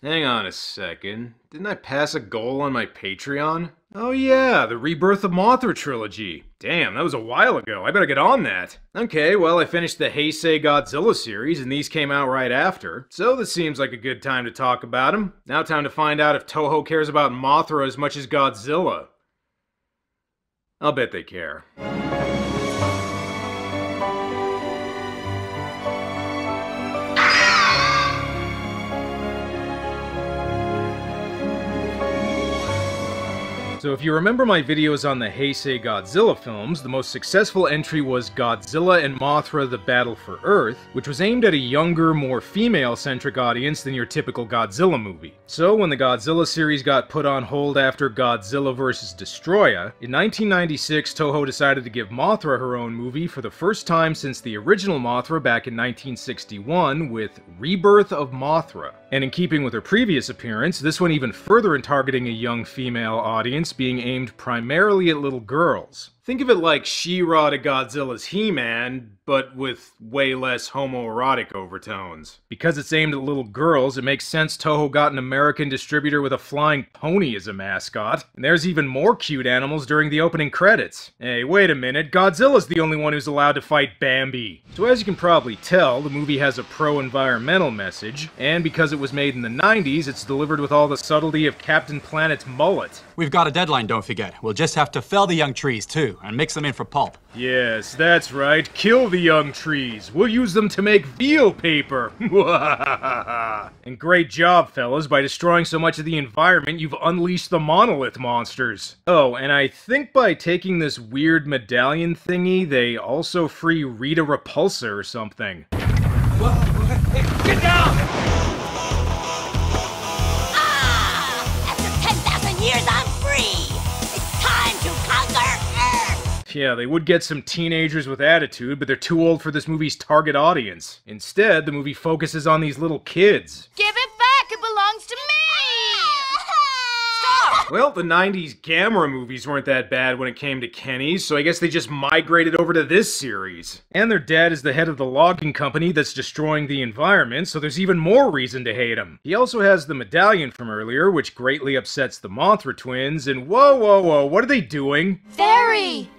Hang on a second. Didn't I pass a goal on my Patreon? Oh yeah, the Rebirth of Mothra trilogy. Damn, that was a while ago. I better get on that. Okay, well I finished the Heisei Godzilla series and these came out right after. So this seems like a good time to talk about them. Now time to find out if Toho cares about Mothra as much as Godzilla. I'll bet they care. So if you remember my videos on the Heisei Godzilla films, the most successful entry was Godzilla and Mothra the Battle for Earth, which was aimed at a younger, more female-centric audience than your typical Godzilla movie. So when the Godzilla series got put on hold after Godzilla vs. Destroyah, in 1996 Toho decided to give Mothra her own movie for the first time since the original Mothra back in 1961 with Rebirth of Mothra. And in keeping with her previous appearance, this went even further in targeting a young female audience being aimed primarily at little girls. Think of it like She-Ra to Godzilla's He-Man, but with way less homoerotic overtones. Because it's aimed at little girls, it makes sense Toho got an American distributor with a flying pony as a mascot. And there's even more cute animals during the opening credits. Hey, wait a minute, Godzilla's the only one who's allowed to fight Bambi. So as you can probably tell, the movie has a pro-environmental message, and because it was made in the 90s, it's delivered with all the subtlety of Captain Planet's mullet. We've got a deadline, don't forget. We'll just have to fell the young trees, too. And mix them in for pulp. Yes, that's right. Kill the young trees. We'll use them to make veal paper. And great job, fellas. By destroying so much of the environment, you've unleashed the monolith monsters. Oh, and I think by taking this weird medallion thingy, they also free Rita Repulsa or something. Whoa. Get down! Yeah, they would get some teenagers with attitude, but they're too old for this movie's target audience. Instead, the movie focuses on these little kids. Give it back! It belongs to me! Stop! Well, the 90s Gamera movies weren't that bad when it came to Kenny's, so I guess they just migrated over to this series. And their dad is the head of the logging company that's destroying the environment, so there's even more reason to hate him. He also has the medallion from earlier, which greatly upsets the Mothra twins, and whoa, whoa, whoa, what are they doing? Fairy!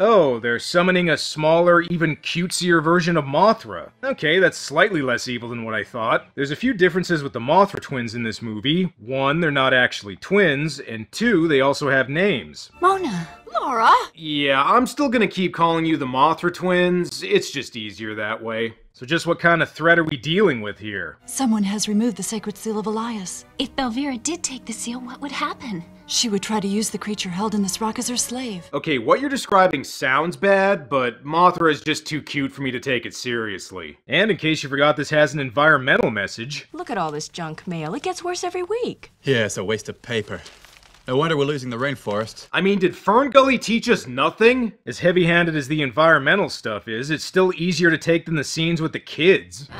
Oh, they're summoning a smaller, even cutesier version of Mothra. Okay, that's slightly less evil than what I thought. There's a few differences with the Mothra twins in this movie. One, they're not actually twins, and two, they also have names. Mona. Laura? Yeah, I'm still gonna keep calling you the Mothra twins. It's just easier that way. So just what kind of threat are we dealing with here? Someone has removed the sacred seal of Elias. If Belvera did take the seal, what would happen? She would try to use the creature held in this rock as her slave. Okay, what you're describing sounds bad, but Mothra is just too cute for me to take it seriously. And in case you forgot, this has an environmental message. Look at all this junk mail. It gets worse every week. Yeah, it's a waste of paper. No wonder we're losing the rainforest. I mean, did Fern Gully teach us nothing? As heavy-handed as the environmental stuff is, it's still easier to take than the scenes with the kids.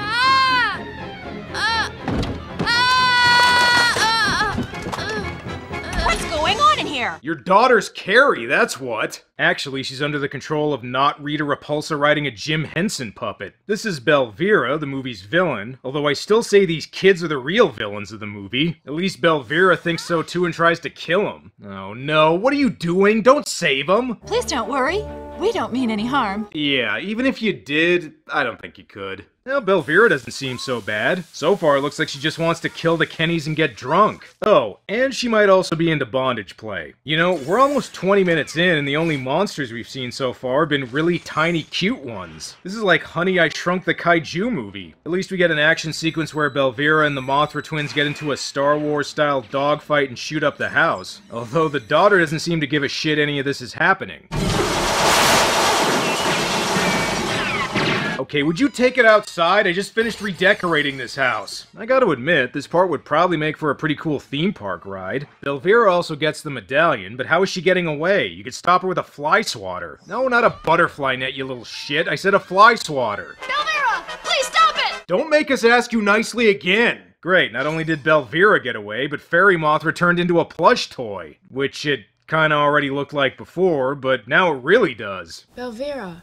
What's going on in here? Your daughter's Carrie, that's what. Actually, she's under the control of not Rita Repulsa riding a Jim Henson puppet. This is Belvera, the movie's villain, although I still say these kids are the real villains of the movie. At least Belvera thinks so too and tries to kill him. Oh no, what are you doing? Don't save him! Please don't worry. We don't mean any harm. Yeah, even if you did, I don't think you could. Now, Belvera doesn't seem so bad. So far, it looks like she just wants to kill the Kennys and get drunk. Oh, and she might also be into bondage play. You know, we're almost 20 minutes in and the only monsters we've seen so far have been really tiny cute ones. This is like Honey, I Shrunk the Kaiju movie. At least we get an action sequence where Belvera and the Mothra twins get into a Star Wars-style dogfight and shoot up the house. Although the daughter doesn't seem to give a shit any of this is happening. Okay, would you take it outside? I just finished redecorating this house. I gotta admit, this part would probably make for a pretty cool theme park ride. Belvera also gets the medallion, but how is she getting away? You could stop her with a fly swatter. No, not a butterfly net, you little shit. I said a fly swatter. Belvera, please stop it! Don't make us ask you nicely again. Great, not only did Belvera get away, but Fairy Mothra turned into a plush toy. Which it kinda already looked like before, but now it really does. Belvera.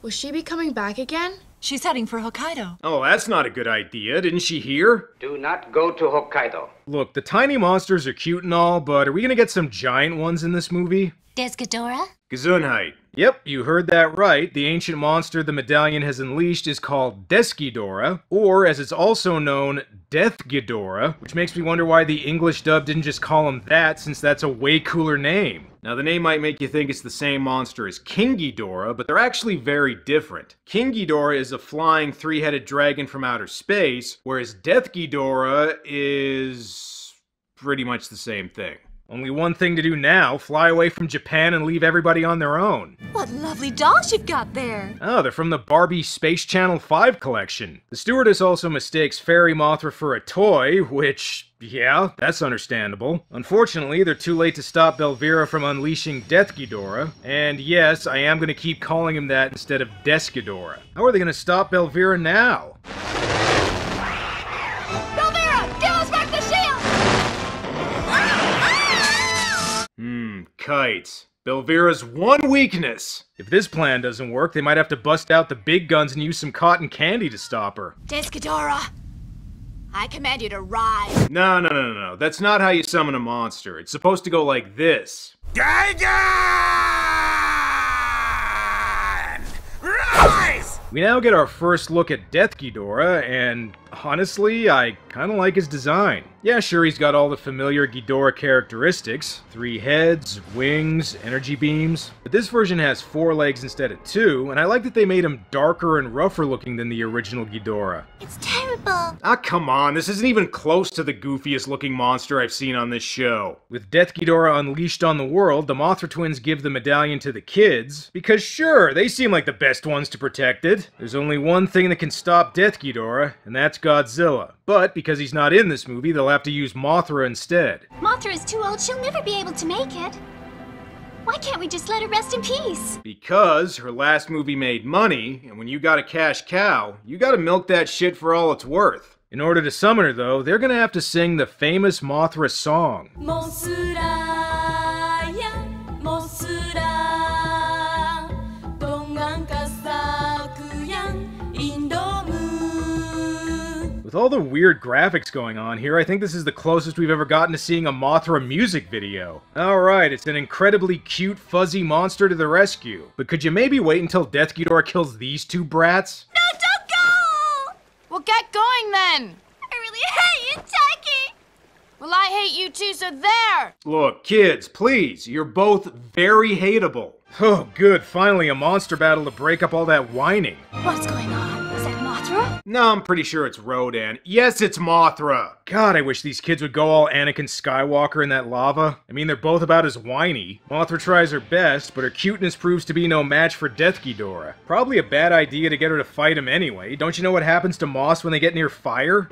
Will she be coming back again? She's heading for Hokkaido. Oh, that's not a good idea. Didn't she hear? Do not go to Hokkaido. Look, the tiny monsters are cute and all, but are we gonna get some giant ones in this movie? Desghidorah? Gesundheit. Yep, you heard that right. The ancient monster the medallion has unleashed is called Desghidorah, or as it's also known, Death Ghidorah, which makes me wonder why the English dub didn't just call him that, since that's a way cooler name. Now, the name might make you think it's the same monster as King Ghidorah, but they're actually very different. King Ghidorah is a flying three-headed dragon from outer space, whereas Death Ghidorah is pretty much the same thing. Only one thing to do now, fly away from Japan and leave everybody on their own. What lovely dolls you've got there! Oh, they're from the Barbie Space Channel 5 collection. The stewardess also mistakes Fairy Mothra for a toy, which, yeah, that's understandable. Unfortunately, they're too late to stop Belvera from unleashing Death Ghidorah. And yes, I am going to keep calling him that instead of Desghidorah. How are they going to stop Belvera now? Kites. Belvera's one weakness! If this plan doesn't work, they might have to bust out the big guns and use some cotton candy to stop her. Desghidorah, I command you to rise. No. That's not how you summon a monster. It's supposed to go like this. Dagon! Rise! We now get our first look at Death Ghidorah, and honestly, I kinda like his design. Yeah, sure, he's got all the familiar Ghidorah characteristics. 3 heads, wings, energy beams. But this version has 4 legs instead of 2, and I like that they made him darker and rougher looking than the original Ghidorah. It's terrible! Ah, come on, this isn't even close to the goofiest looking monster I've seen on this show. With Death Ghidorah unleashed on the world, the Mothra twins give the medallion to the kids, because sure, they seem like the best ones to protect it. There's only one thing that can stop Death Ghidorah, and that's Godzilla. But because he's not in this movie, they'll have to use Mothra instead. Mothra is too old, she'll never be able to make it. Why can't we just let her rest in peace? Because her last movie made money, and when you got a cash cow, you gotta milk that shit for all it's worth. In order to summon her, though, they're gonna have to sing the famous Mothra song. Mosuraya, Mosura, Dongankasakuyan, Indomu. With all the weird graphics going on here, I think this is the closest we've ever gotten to seeing a Mothra music video. Alright, it's an incredibly cute, fuzzy monster to the rescue. But could you maybe wait until Death Ghidorah kills these two brats? No, don't go! Well, get going then! I really hate you, Taki! Well, I hate you too, so there! Look, kids, please, you're both very hateable. Oh, good, finally a monster battle to break up all that whining. What's going on? No, I'm pretty sure it's Rodan. Yes, it's Mothra! God, I wish these kids would go all Anakin Skywalker in that lava. I mean, they're both about as whiny. Mothra tries her best, but her cuteness proves to be no match for Death Ghidorah. Probably a bad idea to get her to fight him anyway. Don't you know what happens to moss when they get near fire?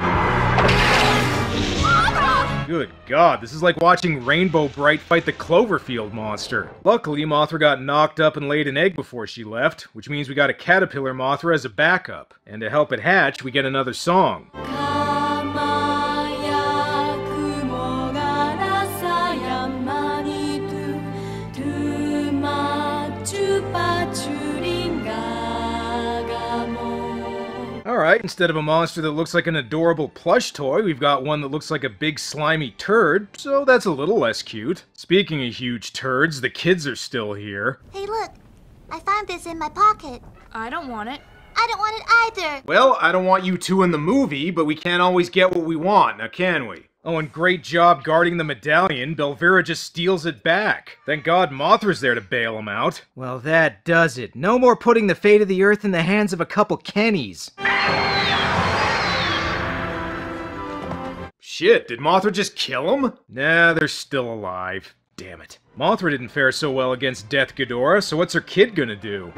Good God, this is like watching Rainbow Bright fight the Cloverfield monster. Luckily, Mothra got knocked up and laid an egg before she left, which means we got a caterpillar Mothra as a backup. And to help it hatch, we get another song. Alright, instead of a monster that looks like an adorable plush toy, we've got one that looks like a big slimy turd, so that's a little less cute. Speaking of huge turds, the kids are still here. Hey look, I found this in my pocket. I don't want it. I don't want it either. Well, I don't want you two in the movie, but we can't always get what we want, now can we? Oh, and great job guarding the medallion. Belvera just steals it back. Thank God Mothra's there to bail him out. Well, that does it. No more putting the fate of the Earth in the hands of a couple Kennies. Shit, did Mothra just kill him? Nah, they're still alive. Damn it. Mothra didn't fare so well against Death Ghidorah, so what's her kid gonna do?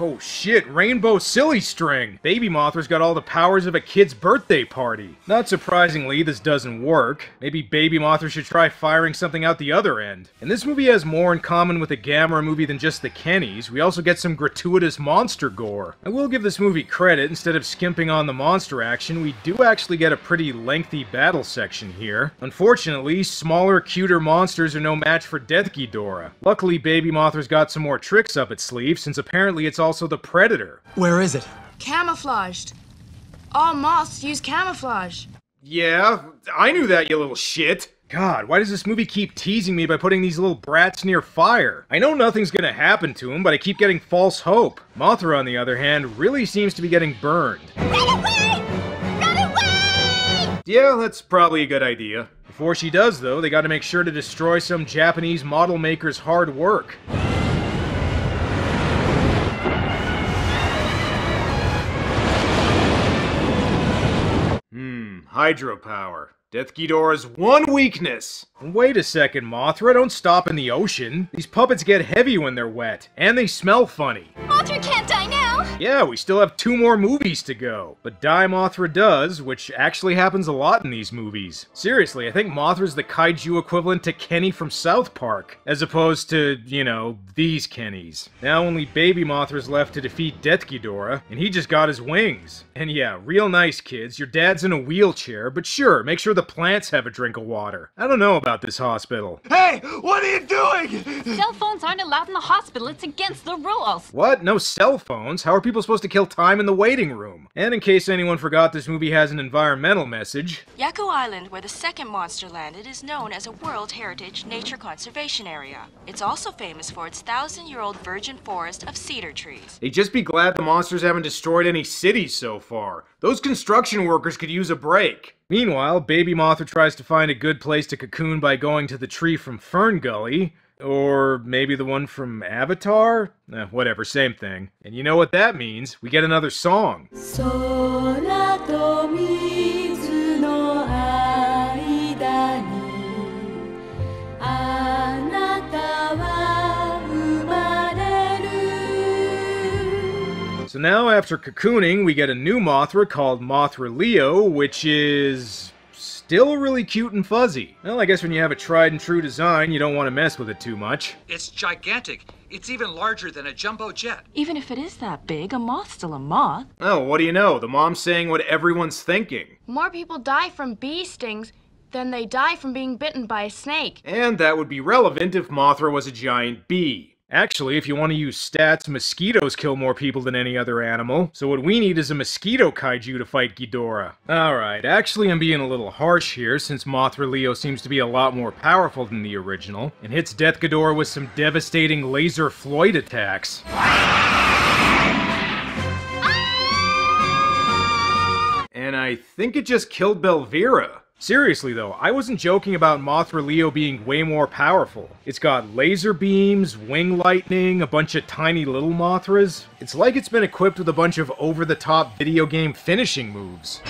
Oh shit, Rainbow Silly String! Baby Mothra's got all the powers of a kid's birthday party. Not surprisingly, this doesn't work. Maybe Baby Mothra should try firing something out the other end. And this movie has more in common with a Gamera movie than just the Kennys. We also get some gratuitous monster gore. I will give this movie credit, instead of skimping on the monster action, we do actually get a pretty lengthy battle section here. Unfortunately, smaller, cuter monsters are no match for Death Ghidorah. Luckily, Baby Mothra's got some more tricks up its sleeve, since apparently it's all also the predator. Where is it? Camouflaged. All moths use camouflage. Yeah, I knew that, you little shit. God, why does this movie keep teasing me by putting these little brats near fire? I know nothing's gonna happen to them, but I keep getting false hope. Mothra, on the other hand, really seems to be getting burned. Run away! Run away! Yeah, that's probably a good idea. Before she does, though, they gotta make sure to destroy some Japanese model maker's hard work. Hydropower. Desghidorah's one weakness! Wait a second, Mothra, don't stop in the ocean. These puppets get heavy when they're wet, and they smell funny. Mothra can't die now! Yeah, we still have 2 more movies to go. But die Mothra does, which actually happens a lot in these movies. Seriously, I think Mothra's the kaiju equivalent to Kenny from South Park, as opposed to, you know, these Kennys. Now only baby Mothra's left to defeat Desghidorah, and he just got his wings. And yeah, real nice, kids. Your dad's in a wheelchair, but sure, make sure the plants have a drink of water. I don't know about this hospital. Hey, what are you doing? Cell phones aren't allowed in the hospital. It's against the rules. What? No cell phones? How are people supposed to kill time in the waiting room? And in case anyone forgot, this movie has an environmental message. Yaku Island, where the second monster landed, is known as a World Heritage Nature Conservation Area. It's also famous for its 1,000-year-old virgin forest of cedar trees. They'd just be glad the monsters haven't destroyed any cities so far. Those construction workers could use a break. Meanwhile, baby Mothra tries to find a good place to cocoon by going to the tree from Fern Gully, or maybe the one from Avatar? Whatever, same thing. And you know what that means, we get another song. So now, after cocooning, we get a new Mothra called Mothra Leo, which is still really cute and fuzzy. Well, I guess when you have a tried and true design, you don't want to mess with it too much. It's gigantic. It's even larger than a jumbo jet. Even if it is that big, a moth's still a moth. Oh, what do you know? The mom's saying what everyone's thinking. More people die from bee stings than they die from being bitten by a snake. And that would be relevant if Mothra was a giant bee. Actually, if you want to use stats, mosquitoes kill more people than any other animal, so what we need is a mosquito kaiju to fight Ghidorah. Alright, actually I'm being a little harsh here, since Mothra Leo seems to be a lot more powerful than the original, and hits Desghidorah with some devastating laser Floyd attacks. And I think it just killed Belvera. Seriously though, I wasn't joking about Mothra Leo being way more powerful. It's got laser beams, wing lightning, a bunch of tiny little Mothras. It's like it's been equipped with a bunch of over-the-top video game finishing moves.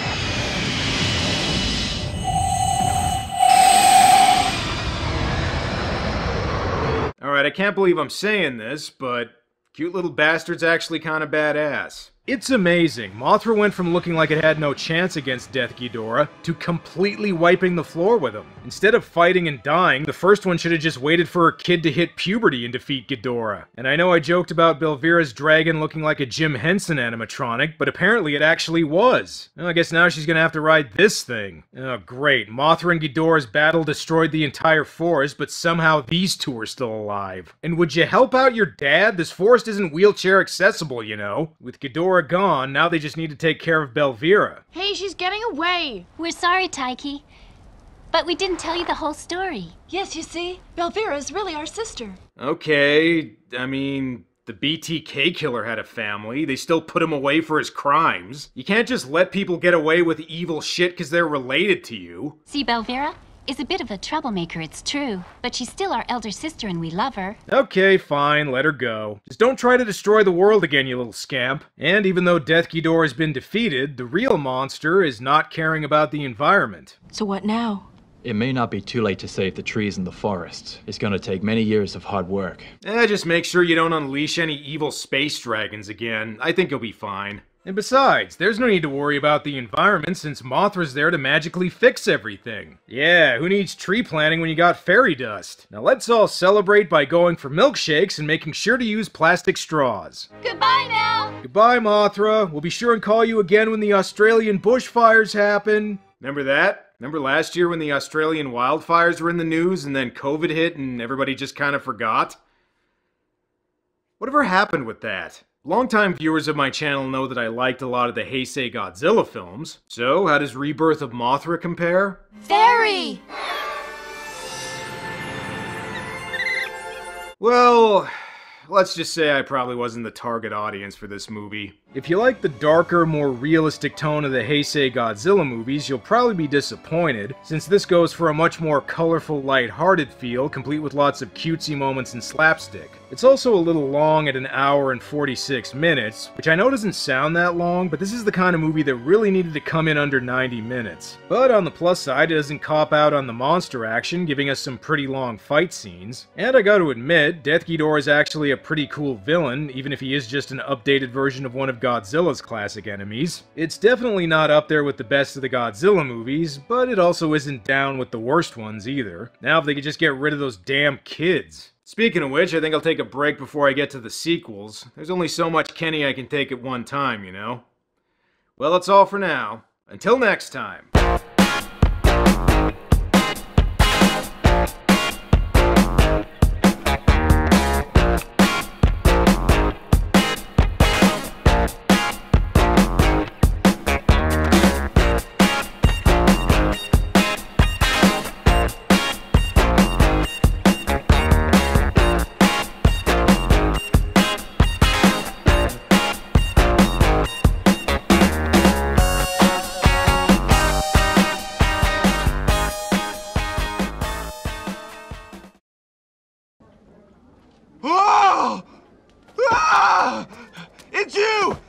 Alright, I can't believe I'm saying this, but cute little bastard's actually kinda badass. It's amazing. Mothra went from looking like it had no chance against Desghidorah to completely wiping the floor with him. Instead of fighting and dying, the first one should have just waited for her kid to hit puberty and defeat Ghidorah. And I know I joked about Belvera's dragon looking like a Jim Henson animatronic, but apparently it actually was. Well, I guess now she's gonna have to ride this thing. Oh, great. Mothra and Ghidorah's battle destroyed the entire forest, but somehow these two are still alive. And would you help out your dad? This forest isn't wheelchair accessible, you know. With Ghidorah gone, now they just need to take care of Belvera. Hey, she's getting away! We're sorry, Taiki, but we didn't tell you the whole story. Yes, you see, Belvera's really our sister. Okay, I mean, the BTK killer had a family. They still put him away for his crimes. You can't just let people get away with evil shit because they're related to you. See, Belvera is a bit of a troublemaker, it's true, but she's still our elder sister and we love her. Okay, fine, let her go. Just don't try to destroy the world again, you little scamp. And even though Desghidorah has been defeated, the real monster is not caring about the environment. So what now? It may not be too late to save the trees and the forests. It's gonna take many years of hard work. Just make sure you don't unleash any evil space dragons again. I think you'll be fine. And besides, there's no need to worry about the environment since Mothra's there to magically fix everything. Yeah, who needs tree planting when you got fairy dust? Now let's all celebrate by going for milkshakes and making sure to use plastic straws. Goodbye now! Goodbye, Mothra. We'll be sure and call you again when the Australian bushfires happen. Remember that? Remember last year when the Australian wildfires were in the news and then COVID hit and everybody just kind of forgot? Whatever happened with that? Longtime viewers of my channel know that I liked a lot of the Heisei Godzilla films, so how does Rebirth of Mothra compare? Very! Well, let's just say I probably wasn't the target audience for this movie. If you like the darker, more realistic tone of the Heisei Godzilla movies, you'll probably be disappointed, since this goes for a much more colorful, light-hearted feel, complete with lots of cutesy moments and slapstick. It's also a little long at an hour and 46 minutes, which I know doesn't sound that long, but this is the kind of movie that really needed to come in under 90 minutes. But on the plus side, it doesn't cop out on the monster action, giving us some pretty long fight scenes. And I gotta admit, Desghidorah is actually a pretty cool villain, even if he is just an updated version of one of Godzilla's classic enemies. It's definitely not up there with the best of the Godzilla movies, but it also isn't down with the worst ones either. Now if they could just get rid of those damn kids. Speaking of which, I think I'll take a break before I get to the sequels. There's only so much Kenny I can take at one time, you know? Well, that's all for now. Until next time. It's you!